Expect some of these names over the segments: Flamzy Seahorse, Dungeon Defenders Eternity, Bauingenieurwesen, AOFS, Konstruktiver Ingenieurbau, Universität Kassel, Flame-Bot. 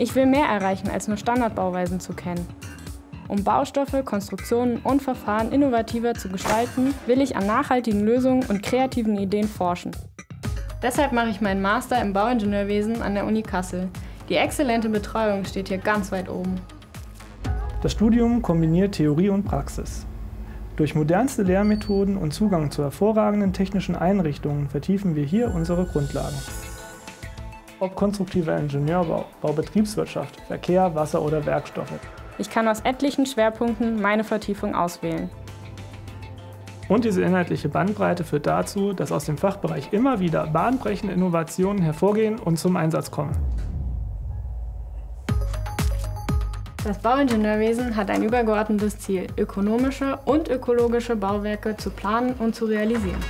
Ich will mehr erreichen, als nur Standardbauweisen zu kennen. Um Baustoffe, Konstruktionen und Verfahren innovativer zu gestalten, will ich an nachhaltigen Lösungen und kreativen Ideen forschen. Deshalb mache ich meinen Master im Bauingenieurwesen an der Uni Kassel. Die exzellente Betreuung steht hier ganz weit oben. Das Studium kombiniert Theorie und Praxis. Durch modernste Lehrmethoden und Zugang zu hervorragenden technischen Einrichtungen vertiefen wir hier unsere Grundlagen. Ob konstruktiver Ingenieurbau, Baubetriebswirtschaft, Verkehr, Wasser oder Werkstoffe. Ich kann aus etlichen Schwerpunkten meine Vertiefung auswählen. Und diese inhaltliche Bandbreite führt dazu, dass aus dem Fachbereich immer wieder bahnbrechende Innovationen hervorgehen und zum Einsatz kommen. Das Bauingenieurwesen hat ein übergeordnetes Ziel, ökonomische und ökologische Bauwerke zu planen und zu realisieren.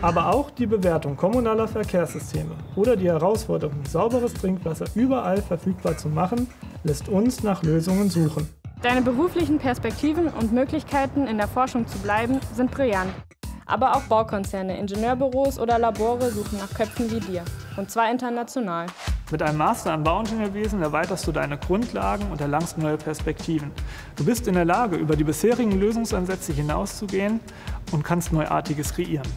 Aber auch die Bewertung kommunaler Verkehrssysteme oder die Herausforderung, sauberes Trinkwasser überall verfügbar zu machen, lässt uns nach Lösungen suchen. Deine beruflichen Perspektiven und Möglichkeiten, in der Forschung zu bleiben, sind brillant. Aber auch Baukonzerne, Ingenieurbüros oder Labore suchen nach Köpfen wie dir. Und zwar international. Mit einem Master im Bauingenieurwesen erweiterst du deine Grundlagen und erlangst neue Perspektiven. Du bist in der Lage, über die bisherigen Lösungsansätze hinauszugehen und kannst Neuartiges kreieren.